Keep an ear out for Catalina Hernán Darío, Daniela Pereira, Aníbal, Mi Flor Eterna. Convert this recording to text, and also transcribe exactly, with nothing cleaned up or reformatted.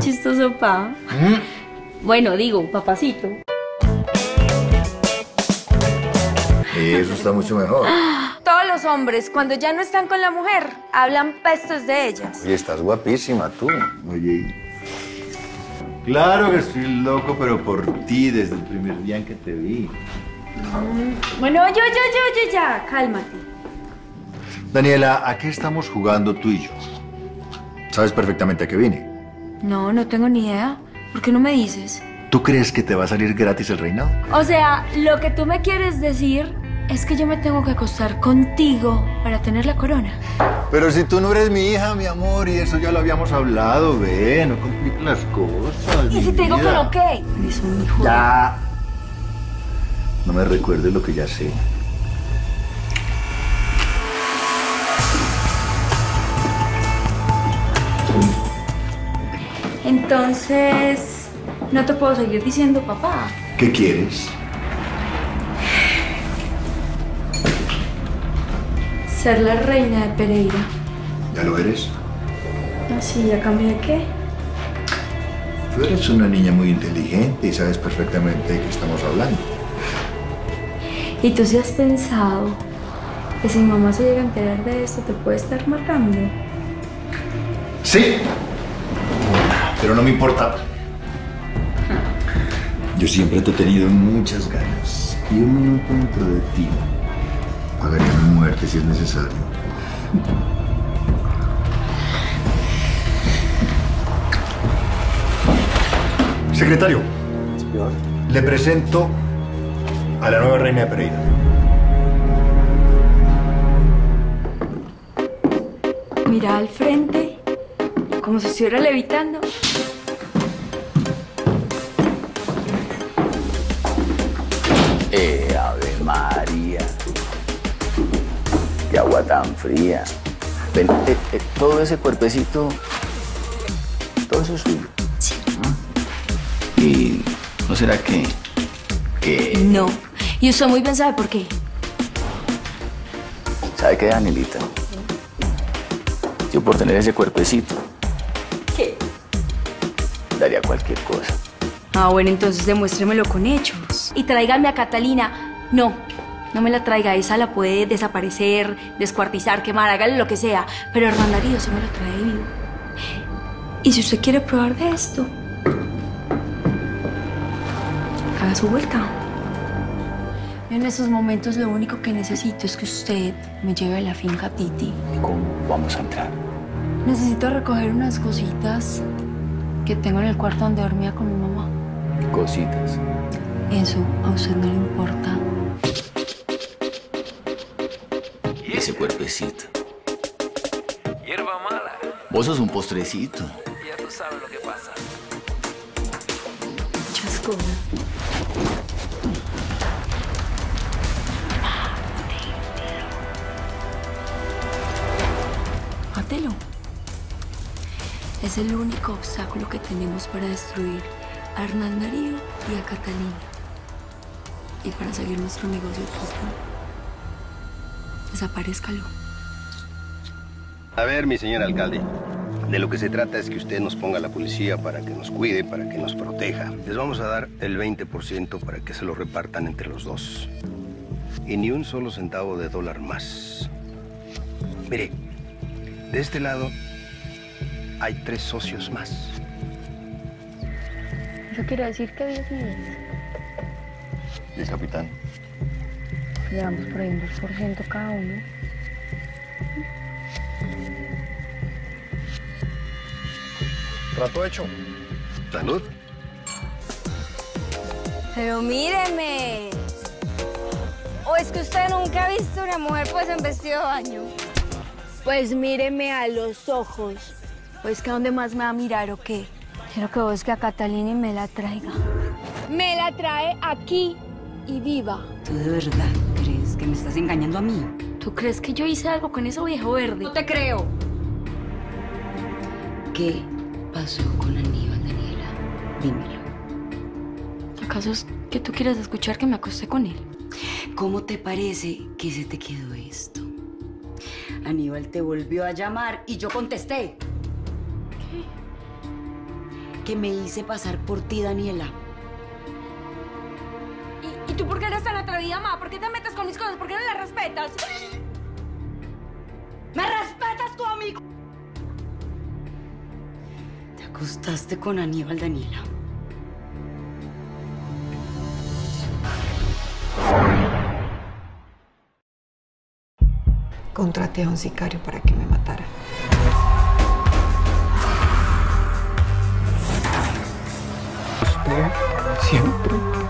chistoso, pa. ¿Mm? Bueno, digo, papacito. Eso está mucho mejor. Todos los hombres, cuando ya no están con la mujer, hablan pestes de ellas. Oye, estás guapísima tú. Oye. Claro que estoy loco, pero por ti desde el primer día en que te vi. Bueno, yo, yo, yo, yo, ya, cálmate. Daniela, ¿a qué estamos jugando tú y yo? Sabes perfectamente a qué vine. No, no tengo ni idea. ¿Por qué no me dices? ¿Tú crees que te va a salir gratis el reinado? O sea, lo que tú me quieres decir es que yo me tengo que acostar contigo para tener la corona. Pero si tú no eres mi hija, mi amor, y eso ya lo habíamos hablado, ve, no compliques las cosas. ¿Y si te digo que no qué? Eres un hijo. Ya. No me recuerdes lo que ya sé. Entonces, no te puedo seguir diciendo papá. ¿Qué quieres? Ser la reina de Pereira. ¿Ya lo eres? Ah, sí, ¿ya cambié de qué? Tú eres una niña muy inteligente y sabes perfectamente de qué estamos hablando. ¿Y tú si has pensado que si mamá se llega a enterar de esto te puede estar matando? Sí, pero no me importa. Yo siempre te he tenido muchas ganas y un minuto dentro de ti pagaría mi muerte si es necesario. Secretario, ¿señor? Le presento a la nueva reina de Pereira. Mira al frente, como si estuviera levitando. Eh, Ave María. Qué agua tan fría. Ven, eh, eh, todo ese cuerpecito, todo eso es suyo. Sí. ¿No? ¿Y no será que, que...? No. Y usted muy bien sabe por qué. ¿Sabe qué, Danielita? Yo por tener ese cuerpecito... ¿Qué? Daría cualquier cosa. Ah, bueno, entonces demuéstremelo con hechos. Y tráigame a Catalina. No, no me la traiga. Esa la puede desaparecer, descuartizar, quemar, hágale lo que sea. Pero Hernán Darío se me lo trae vivo. Y si usted quiere probar de esto, haga su vuelta. En esos momentos lo único que necesito es que usted me lleve a la finca Titi. ¿Y cómo vamos a entrar? Necesito recoger unas cositas que tengo en el cuarto donde dormía con mi mamá. Cositas. Eso a usted no le importa. ¿Y ese cuerpecito? Hierba mala. Vos sos un postrecito. Ya tú sabes lo que pasa. Chascona. Mátelo. Es el único obstáculo que tenemos para destruir a Hernán Darío y a Catalina. Y para seguir nuestro negocio propio. Desaparezcalo. A ver, mi señor alcalde, de lo que se trata es que usted nos ponga a la policía para que nos cuide, para que nos proteja. Les vamos a dar el veinte por ciento para que se lo repartan entre los dos. Y ni un solo centavo de dólar más. Mire, de este lado hay tres socios más. Yo quiero decir que diez millones. ¿Y el capitán? Llevamos por ahí un dos por ciento cada uno. Trato hecho. Salud. Pero míreme. ¿O es que usted nunca ha visto una mujer pues en vestido de baño? Pues míreme a los ojos. Pues que a dónde más me va a mirar o qué. Quiero que busque a Catalina y me la traiga. Me la trae aquí y viva. ¿Tú de verdad crees que me estás engañando a mí? ¿Tú crees que yo hice algo con ese viejo verde? No te creo. ¿Qué pasó con Aníbal, Daniela? Dímelo. ¿Acaso es que tú quieres escuchar que me acosté con él? ¿Cómo te parece que se te quedó esto? Aníbal te volvió a llamar y yo contesté. que me hice pasar por ti, Daniela. ¿Y, y tú por qué eres tan atrevida, mamá? ¿Por qué te metes con mis cosas? ¿Por qué no las respetas? ¿Me respetas tú a mí? Te acostaste con Aníbal, Daniela. Contraté a un sicario para que me matara. Usted siempre...